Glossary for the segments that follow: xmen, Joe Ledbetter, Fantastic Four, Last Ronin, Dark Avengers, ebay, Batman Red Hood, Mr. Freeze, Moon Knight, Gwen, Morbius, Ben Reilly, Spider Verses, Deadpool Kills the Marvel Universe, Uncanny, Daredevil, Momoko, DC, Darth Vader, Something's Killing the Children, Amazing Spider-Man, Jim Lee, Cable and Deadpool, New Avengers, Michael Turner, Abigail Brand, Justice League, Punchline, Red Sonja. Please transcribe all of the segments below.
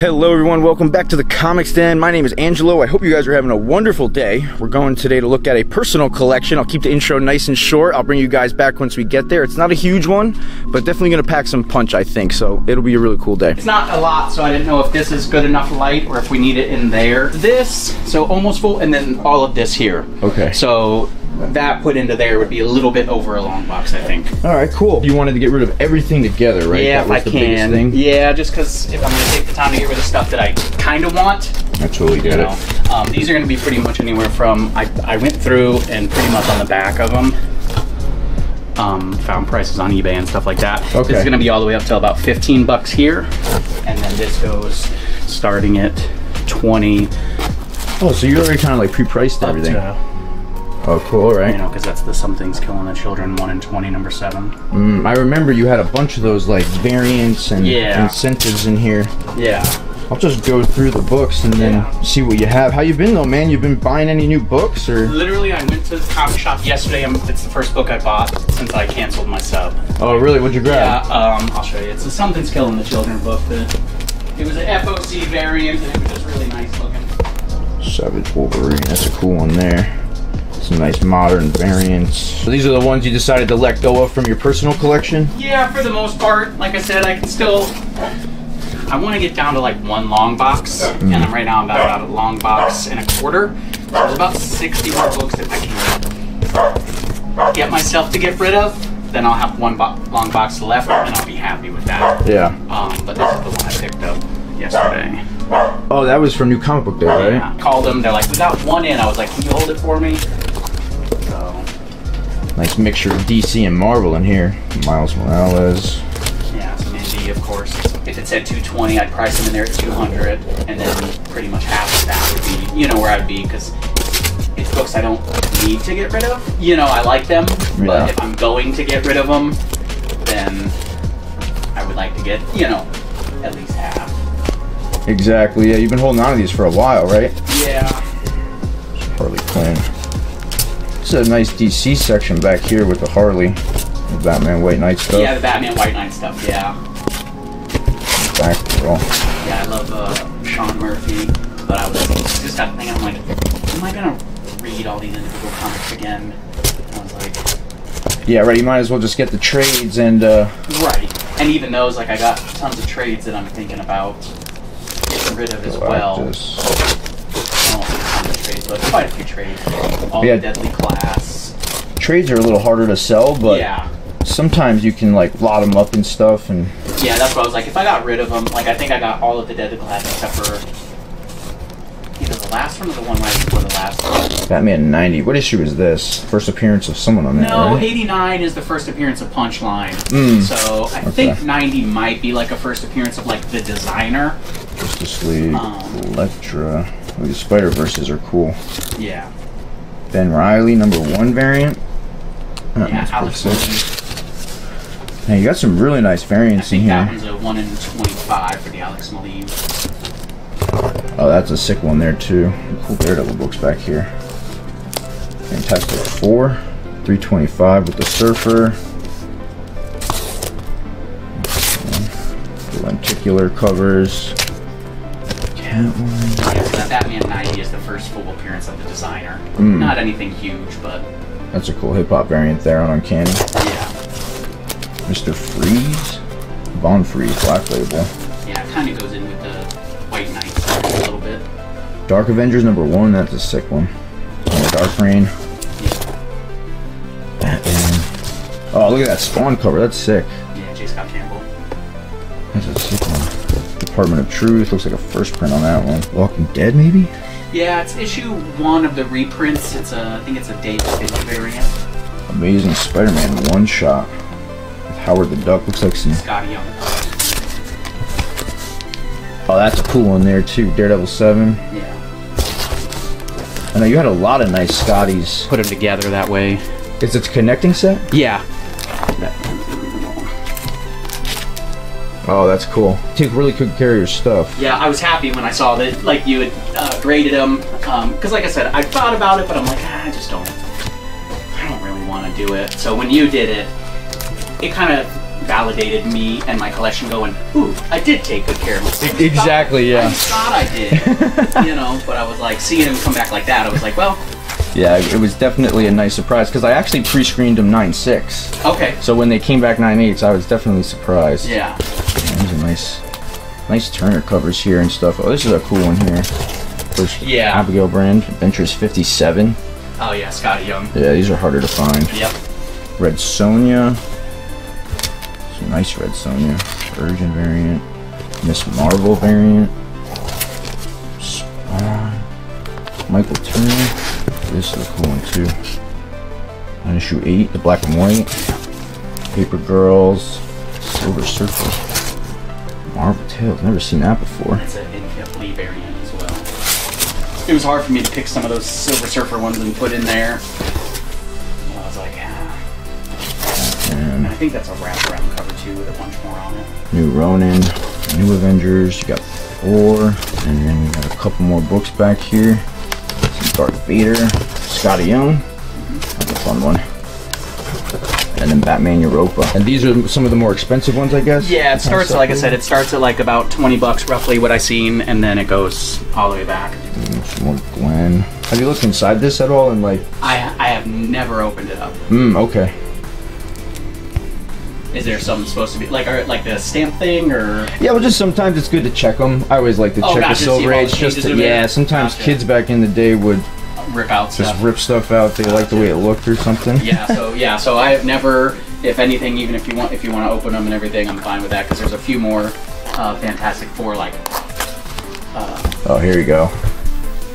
Hello everyone, welcome back to the Comics Den. My name is Angelo. I hope you guys are having a wonderful day. We're going today to look at a personal collection. I'll keep the intro nice and short. I'll bring you guys back once we get there. It's not a huge one, but definitely going to pack some punch, I think, so it'll be a really cool day. It's not a lot, so I didn't know if this is good enough light or if we need it in there. This, so almost full, and then all of this here. Okay. So that put into there would be a little bit over a long box, I think. All right, cool. You wanted to get rid of everything together, right? Yeah, if I can. Yeah, just because if I'm going to take the time to get rid of stuff that I kind of want. I totally get it. These are going to be pretty much anywhere from, I went through and pretty much on the back of them, found prices on eBay and stuff like that. Okay. This is going to be all the way up to about 15 bucks here. And then this goes starting at 20. Oh, so you already kind of like pre-priced everything. Oh, cool, right? You know, because that's the Something's Killing the Children 1 in 20, number 7. I remember you had a bunch of those like variants and incentives in here. Yeah. I'll just go through the books and then see what you have. How you been though, man? You been buying any new books or? Literally, I went to the comic shop yesterday. It's the first book I bought since I canceled my sub. Oh, really? What'd you grab? Yeah, I'll show you. It's the Something's Killing the Children book. It was an FOC variant and it was just really nice looking. Savage Wolverine, that's a cool one there. Some nice modern variants. So these are the ones you decided to let go of from your personal collection? Yeah, for the most part. Like I said, I can still, I want to get down to like 1 long box. And right now I'm about a long box and a quarter. So there's about 60 more books that I can get myself to get rid of. Then I'll have 1 long box left and I'll be happy with that. Yeah. But this is the one I picked up yesterday. Oh, that was from New Comic Book Day, right? Yeah. Called them, they're like, we got 1 in. I was like, can you hold it for me? So. Nice mixture of DC and Marvel in here. Miles Morales. Yeah, some indie, of course. If it said 220, I'd price them in there at 200, and then pretty much half of that would be, you know, where I'd be, because it's books I don't need to get rid of. You know, I like them, but if I'm going to get rid of them, then I would like to get, you know, at least half. Exactly, yeah, you've been holding on to these for a while, right? Yeah. Harley Quinn. This is a nice DC section back here with the Harley. The Batman White Knight stuff. Yeah, the Batman White Knight stuff, yeah. Back roll. Yeah, I love Sean Murphy, but I was just got thinking, I'm like, am I going to read all these individual comics again? And I was like... Yeah, right, you might as well just get the trades and... Right, and even those, like, I got tons of trades that I'm thinking about getting rid of as well. But quite a few trades. All the Deadly Class. Trades are a little harder to sell, but sometimes you can like lot them up and stuff. And yeah, that's what I was like. If I got rid of them, like I think I got all of the Deadly Class except for either the last one or the one right before the last one. Batman 90. What issue is this? First appearance of someone on that? No, right? 89 is the first appearance of Punchline. So I think 90 might be like a first appearance of like the designer. Justice League, Electra. These Spider Verses are cool. Yeah. Ben Reilly, number 1 variant. Yeah, Alex Maleev. Man, you got some really nice variants in here. That one's a 1 in 25 for the Alex Maleev. Oh, that's a sick one there, too. Cool Daredevil books back here. Fantastic Four, 325 with the Surfer. The lenticular covers. That Batman 90 is the first full appearance of the designer. Not anything huge, but... That's a cool hip-hop variant there on Uncanny. Yeah. Mr. Freeze? Von Freeze, Black Label. Yeah, it kind of goes in with the White Knight a little bit. Dark Avengers number 1, that's a sick one. Dark Reign. Yeah. Batman. Oh, look at that Spawn cover, that's sick. Yeah, J. Scott Campbell. That's a sick one. Department of Truth, looks like a first print on that one. Walking Dead, maybe? Yeah, it's issue 1 of the reprints. It's a, I think it's a Dave variant. Amazing Spider-Man 1-shot. Howard the Duck, looks like some... Skottie Young. Oh, that's a cool one there, too. Daredevil 7. Yeah. I know you had a lot of nice Scotties. Put them together that way. Is it a connecting set? Yeah. Oh, that's cool. Take really good care of your stuff. Yeah, I was happy when I saw that, like, you had graded them. Because, like I said, I thought about it, but I'm like, I just don't really want to do it. So when you did it, it kind of validated me and my collection going, ooh, I did take good care of myself. Exactly, yeah. I thought I did, you know, but I was like, seeing him come back like that, I was like, well. Yeah, it was definitely a nice surprise, because I actually pre-screened him 9/6. Okay. So when they came back 9/8, I was definitely surprised. Yeah. These are nice Turner covers here and stuff. Oh, this is a cool one here. First, yeah. Abigail Brand, Adventures 57. Oh yeah, Skottie Young. Yeah, these are harder to find. Yep. Red Sonja. Nice Red Sonja. Virgin variant. Miss Marvel variant. Michael Turner. This is a cool one too. On issue 8, the black and white. Paper Girls. Silver Surfer. Marvel Tales. Never seen that before. That's an NKFD variant as well. It was hard for me to pick some of those Silver Surfer ones and put in there. I was like, and I think that's a wraparound cover too with a bunch more on it. New Ronin, New Avengers, you got 4, and then we got a couple more books back here. Some Darth Vader, Skottie Young, that's a fun one. And then Batman Europa. And these are some of the more expensive ones, I guess? Yeah, it starts, like I said, it starts at like about 20 bucks roughly what I seen, and then it goes all the way back. Some more Gwen. Have you looked inside this at all? And like I have never opened it up. Okay. Is there something supposed to be like, are, like the stamp thing or? Yeah, well, just sometimes it's good to check them. I always like to check the Silver Age. Just to, yeah, sometimes kids back in the day would rip out stuff. Just rip stuff out. They liked the way it looked or something. Yeah. So yeah. So I have never, if anything, even if you want to open them and everything, I'm fine with that because there's a few more Fantastic Four like. Oh, here you go.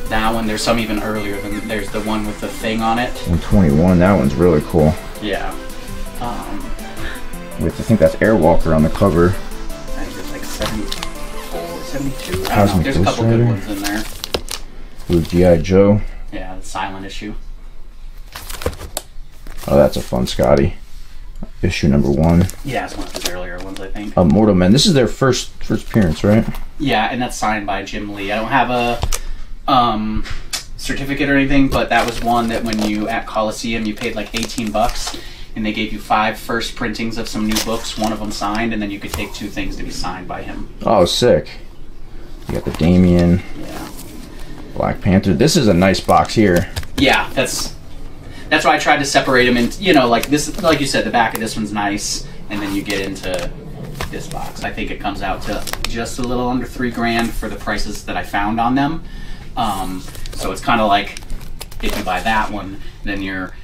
That one. There's some even earlier than there's the one with the thing on it. 121. That one's really cool. Yeah. With, I think that's Airwalker on the cover. I think there's like 74, 72. I don't know. There's a couple good ones in there. Blue G.I. Joe. Yeah, the silent issue. Oh, that's a fun Skottie. Issue number 1. Yeah, it's one of his earlier ones, I think. Mortal Men. This is their first appearance, right? Yeah, and that's signed by Jim Lee. I don't have a certificate or anything, but that was one that when you at Coliseum, you paid like 18 bucks. And they gave you 5 first printings of some new books, one of them signed, and then you could take 2 things to be signed by him. Oh, sick. You got the Damien. Yeah. Black Panther. This is a nice box here. Yeah, that's why I tried to separate them into, you know, like this, like you said, the back of this one's nice, and then you get into this box. I think it comes out to just a little under $3,000 for the prices that I found on them. So it's kind of like if you buy that one, then you're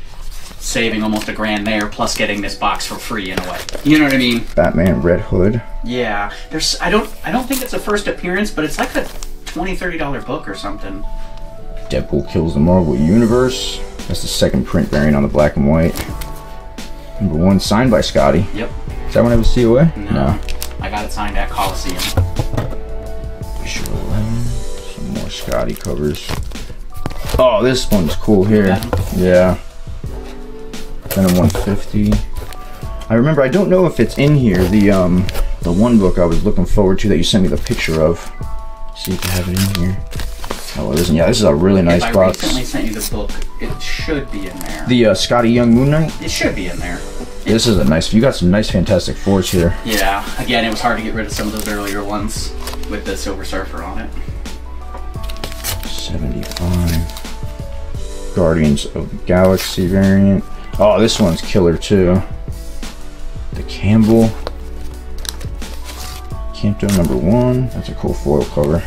saving almost $1,000 there, plus getting this box for free in a way. You know what I mean? Batman Red Hood. Yeah, there's. I don't think it's a first appearance, but it's like a $20–$30 book or something. Deadpool Kills the Marvel Universe. That's the second print variant on the black and white. Number 1, signed by Skottie. Yep. Does that one have a COA? No. I got it signed at Coliseum. Issue 11. Some more Skottie covers. Oh, this one's cool here. Yeah. Venom 150. I remember, I don't know if it's in here, the one book I was looking forward to that you sent me the picture of. See if you have it in here. Oh, it isn't. Yeah, this is a really nice box. I recently sent you the book. It should be in there. The Skottie Young Moon Knight? It should be in there. This is a nice, you got some nice Fantastic Fours here. Yeah, again, it was hard to get rid of some of those earlier ones with the Silver Surfer on it. 75. Guardians of the Galaxy variant. Oh, this one's killer too. The Campbell. Campto number 1. That's a cool foil cover. I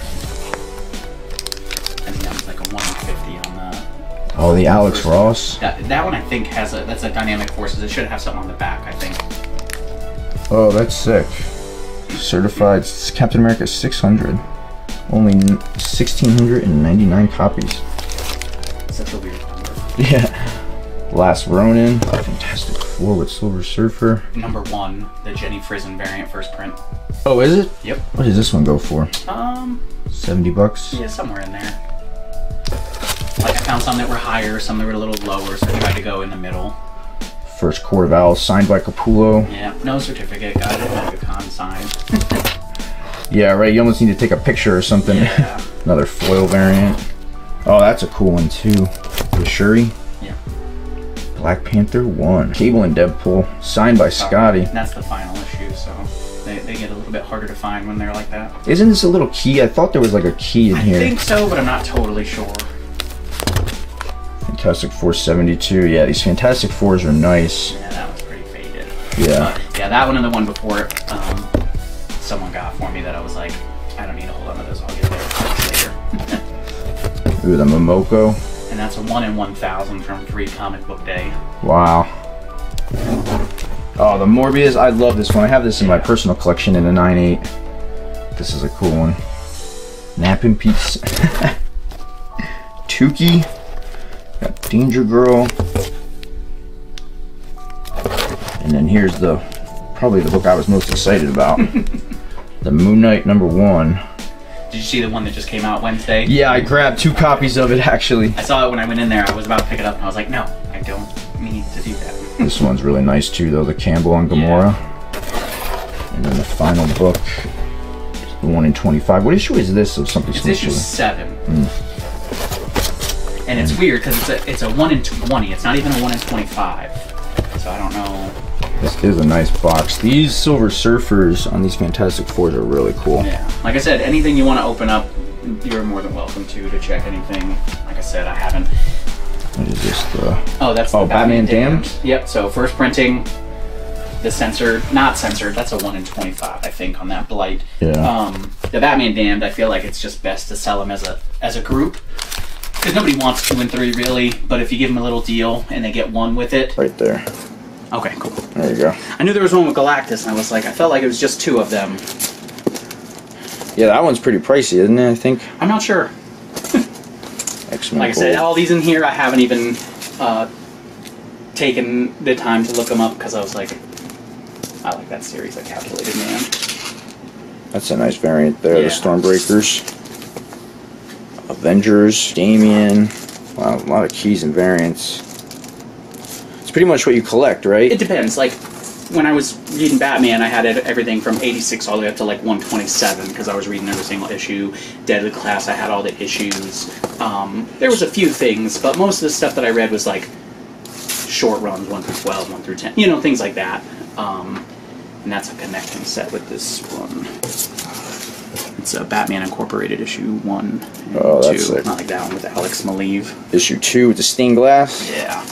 think that was like a 150 on that. Oh, the Alex Ross. That one I think has a, that's a Dynamic Forces. It should have something on the back, I think. Oh, that's sick. Certified Captain America 600. Only 1,699 copies. Such a weird number. Yeah. Last Ronin, Fantastic Four with Silver Surfer. Number 1, the Jenny Frizen variant first print. Oh, is it? Yep. What does this one go for? 70 bucks? Yeah, somewhere in there. Like, I found some that were higher, some that were a little lower, so I tried to go in the middle. First Court of Owls, signed by Capullo. Yeah, no certificate, got it like a con sign. Yeah, right, you almost need to take a picture or something. Yeah. Another foil variant. Oh, that's a cool one, too. The Shuri. Black Panther 1. Cable and Deadpool, signed by Skottie. That's the final issue, so they get a little bit harder to find when they're like that. Isn't this a little key? I thought there was like a key in here. I think so, but I'm not totally sure. Fantastic Four 72. Yeah, these Fantastic Fours are nice. Yeah, that was pretty faded. Yeah. Yeah, that one and the one before someone got for me that I was like, I don't need to hold on to those. I'll get there later. Ooh, the Momoko. And that's a 1 in 1,000 from Free Comic Book Day. Wow. Oh, the Morbius. I love this one. I have this in my personal collection in a 9.8. This is a cool one. Napping Pete's. Tukey. Got Danger Girl. And then here's the, probably the book I was most excited about. The Moon Knight #1. Did you see the one that just came out Wednesday? Yeah, I grabbed 2 copies of it, actually. I saw it when I went in there. I was about to pick it up, and I was like, no, I don't need to do that. This one's really nice, too, though. The Campbell on Gamora. Yeah. And then the final book, the 1 in 25. What issue is this of Something's Killing the Children? It's issue 7. Mm. And it's weird, because it's a 1 in 20. It's not even a 1 in 25. So I don't know. This is a nice box. These Silver Surfers on these Fantastic Fours are really cool. Yeah. Like I said, anything you want to open up, you're more than welcome to check anything. Like I said, I haven't. What is this? Oh, that's the Batman Damned? Yep, so first printing, the censored, not censored, that's a 1 in 25, I think, on that blight. Yeah. The Batman Damned, I feel like it's just best to sell them as a group. Because nobody wants 2 and 3, really, but if you give them a little deal and they get one with it. Right there. Okay, cool. There you go. I knew there was one with Galactus, and I was like, I felt like it was just 2 of them. Yeah, that one's pretty pricey, isn't it, I think? I'm not sure. X-Men like Gold. I said, all these in here, I haven't even taken the time to look them up, because I was like, I like that series. I calculated, man. That's a nice variant there, yeah. The Stormbreakers. Avengers, Damien. Wow, a lot of keys and variants. Pretty much what you collect, right? It depends. Like, when I was reading Batman, I had everything from 86 all the way up to, like, 127, because I was reading every single issue. Deadly Class, I had all the issues. There was a few things, but most of the stuff that I read was, like, short runs, 1 through 12, 1 through 10, you know, things like that. And that's a connecting set with this one. It's a Batman Incorporated issue 1 and 2. That's sick. Not like that one with Alex Maleev. Issue 2 with the stained glass? Yeah.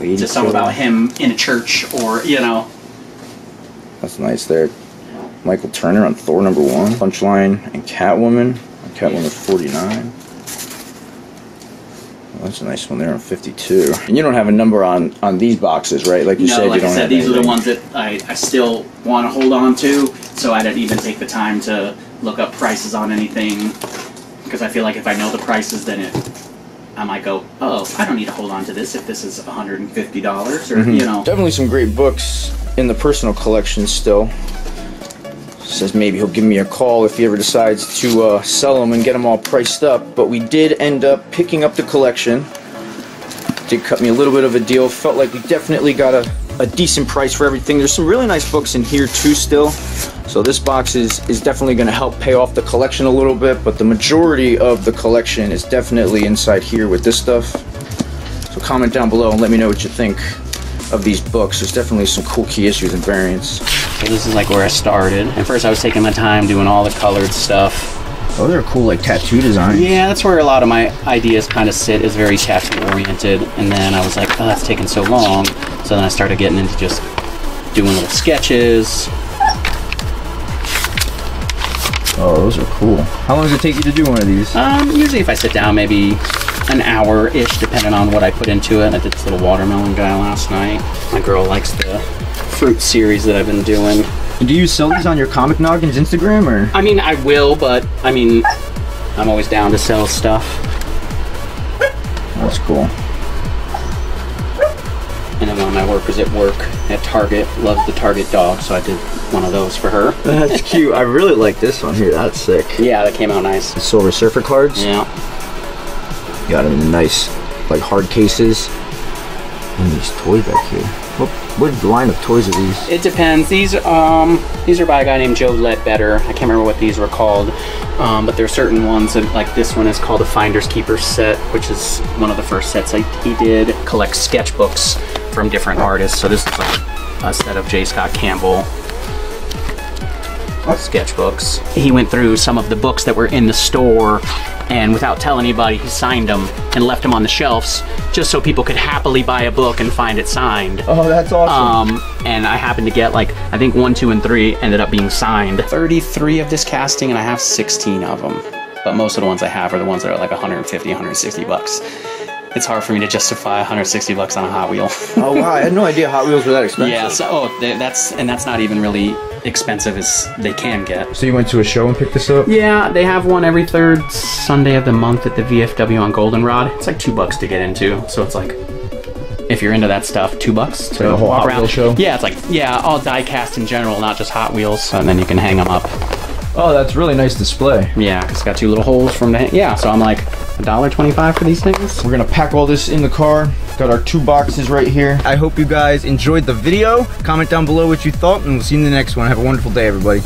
To some about him in a church, or, you know. That's nice there. Michael Turner on Thor #1. Punchline and Catwoman. Catwoman 49. Well, that's a nice one there on 52. And you don't have a number on these boxes, right? Like you said, like you don't have anything. These are the ones that I still want to hold on to, so I didn't even take the time to look up prices on anything, because I feel like if I know the prices, then it... I might go, oh, I don't need to hold on to this if this is $150 or, you know. Definitely some great books in the personal collection still. Says maybe he'll give me a call if he ever decides to sell them and get them all priced up. But we did end up picking up the collection. Did cut me a little bit of a deal. Felt like we definitely got a decent price for everything. There's some really nice books in here too still. So this box is definitely going to help pay off the collection a little bit, but the majority of the collection is definitely inside here with this stuff. So comment down below and let me know what you think of these books. There's definitely some cool key issues and variants. So this is like where I started. At first I was taking my time doing all the colored stuff. Oh, they're cool, like tattoo designs. Yeah, that's where a lot of my ideas kind of sit, is very tattoo oriented. And then I was like, oh, that's taking so long. So then I started getting into just doing little sketches. Oh, those are cool. How long does it take you to do one of these? Usually if I sit down, maybe an hour-ish, depending on what I put into it. I did this little watermelon guy last night. My girl likes the fruit series that I've been doing. Do you sell these on your Comic Noggin's Instagram, or? I mean, I will, but, I mean, I'm always down to sell stuff. That's cool. And then one of my workers at work at Target loved the Target dog, so I did one of those for her. That's cute. I really like this one here. That's sick. Yeah, that came out nice. The Silver Surfer cards. Yeah. Got them in nice, like, hard cases. And these toys back here. What line of toys are these? It depends. These are by a guy named Joe Ledbetter. I can't remember what these were called, but there are certain ones that, like this one is called the Finders Keepers set, which is one of the first sets he did. Collects sketchbooks from different artists. So this is like a set of J. Scott Campbell sketchbooks. He went through some of the books that were in the store, and without telling anybody, he signed them and left them on the shelves just so people could happily buy a book and find it signed. Oh, that's awesome. And I happened to get, like, I think 1, 2, and 3 ended up being signed. 33 of this casting, and I have 16 of them. But most of the ones I have are the ones that are like 150, 160 bucks. It's hard for me to justify 160 bucks on a Hot Wheel. Oh, wow. I had no idea Hot Wheels were that expensive. Yeah, so, that's not even really expensive as they can get. So you went to a show and picked this up? Yeah, they have one every third Sunday of the month at the VFW on Goldenrod. It's like $2 to get into, so it's like, if you're into that stuff, $2 to like a whole Hot Wheels show? Yeah, it's like, yeah, all die-cast in general, not just Hot Wheels. And then you can hang them up. Oh, that's really nice display. Yeah, it's got two little holes from the... Yeah, so I'm like, $1.25 for these things. We're gonna pack all this in the car. Got our 2 boxes right here. I hope you guys enjoyed the video. Comment down below what you thought, and we'll see you in the next one. Have a wonderful day, everybody.